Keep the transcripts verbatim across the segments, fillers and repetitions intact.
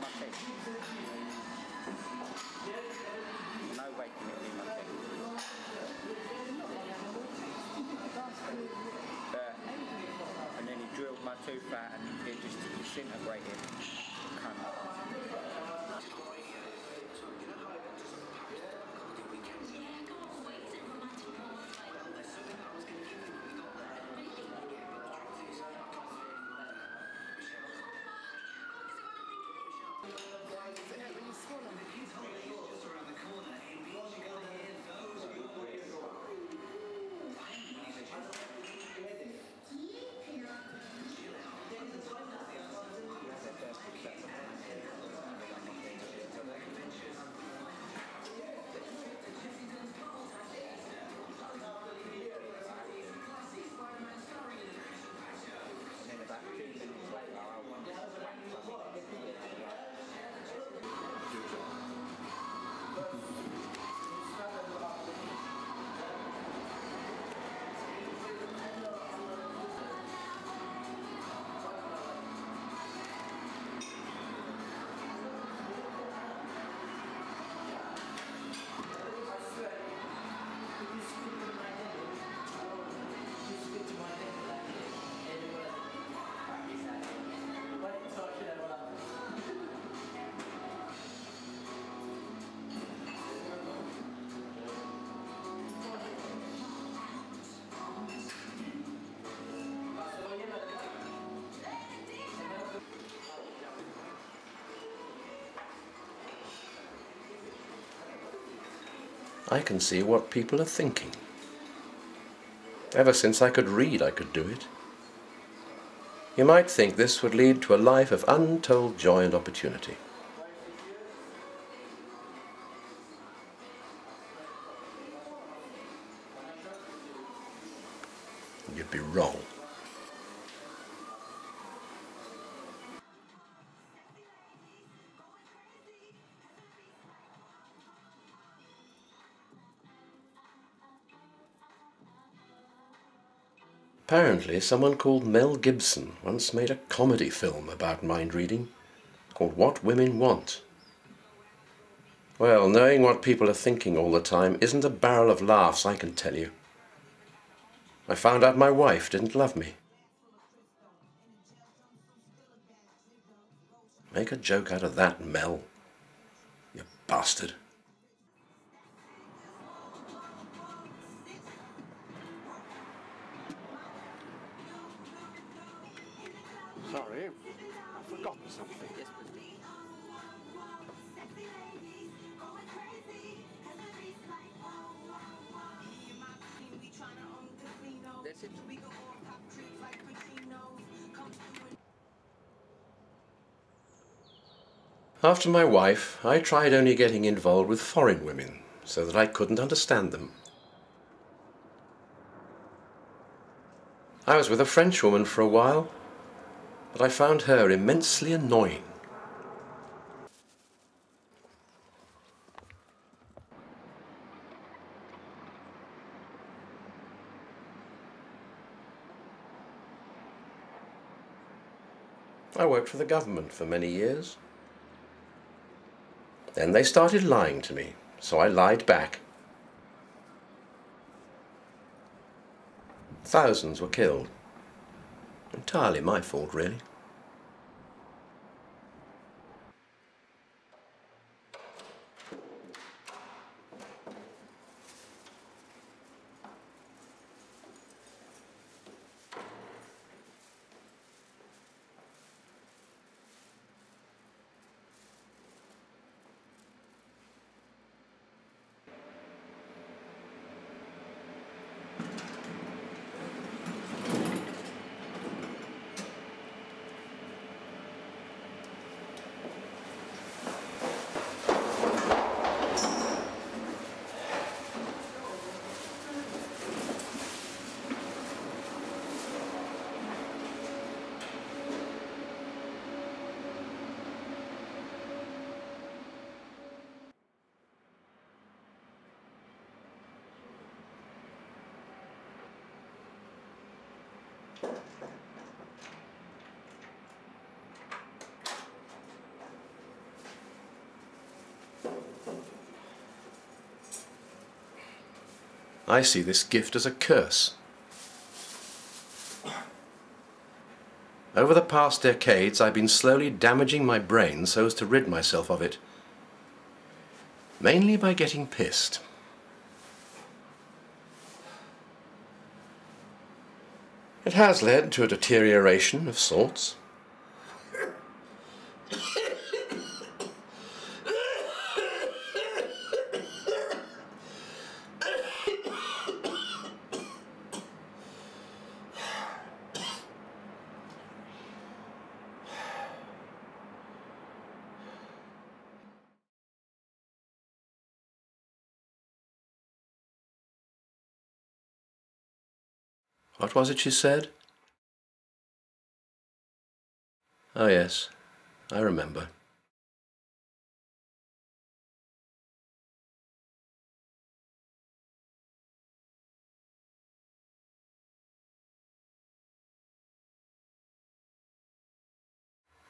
my thing. No waking it in my thing. Uh, and then he drilled my tooth out and it just disintegrated. Kind of. I can see what people are thinking. Ever since I could read, I could do it. You might think this would lead to a life of untold joy and opportunity. You'd be wrong. Apparently, someone called Mel Gibson once made a comedy film about mind reading called What Women Want. Well, knowing what people are thinking all the time isn't a barrel of laughs, I can tell you. I found out my wife didn't love me. Make a joke out of that, Mel. You bastard. Sorry, I've forgotten something. Yes, please. That's it. After my wife, I tried only getting involved with foreign women so that I couldn't understand them. I was with a French woman for a while, but I found her immensely annoying. I worked for the government for many years. Then they started lying to me, so I lied back. Thousands were killed. Entirely my fault, really. I see this gift as a curse. Over the past decades, I've been slowly damaging my brain so as to rid myself of it. Mainly by getting pissed. It has led to a deterioration of sorts. What was it she said? Oh yes, I remember.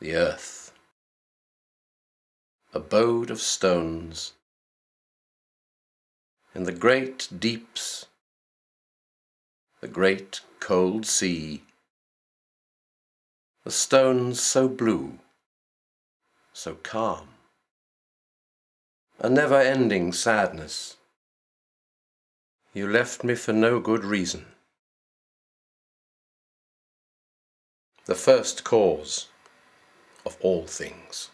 The earth, abode of stones, in the great deeps, the great cold sea, the stones so blue, so calm, a never-ending sadness. You left me for no good reason. The first cause of all things.